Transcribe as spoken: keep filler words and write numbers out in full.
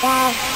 Bye.